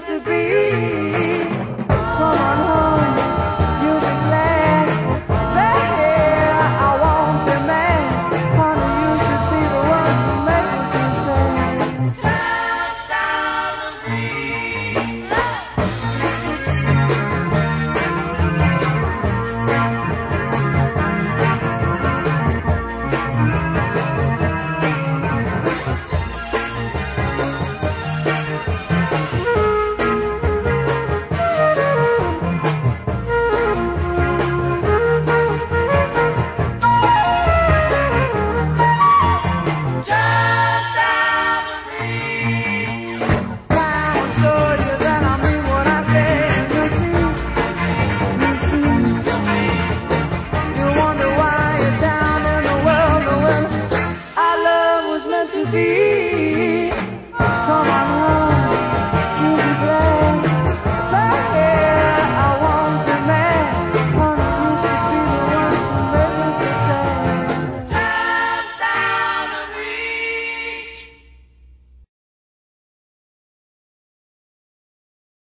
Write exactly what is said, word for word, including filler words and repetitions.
meant to be.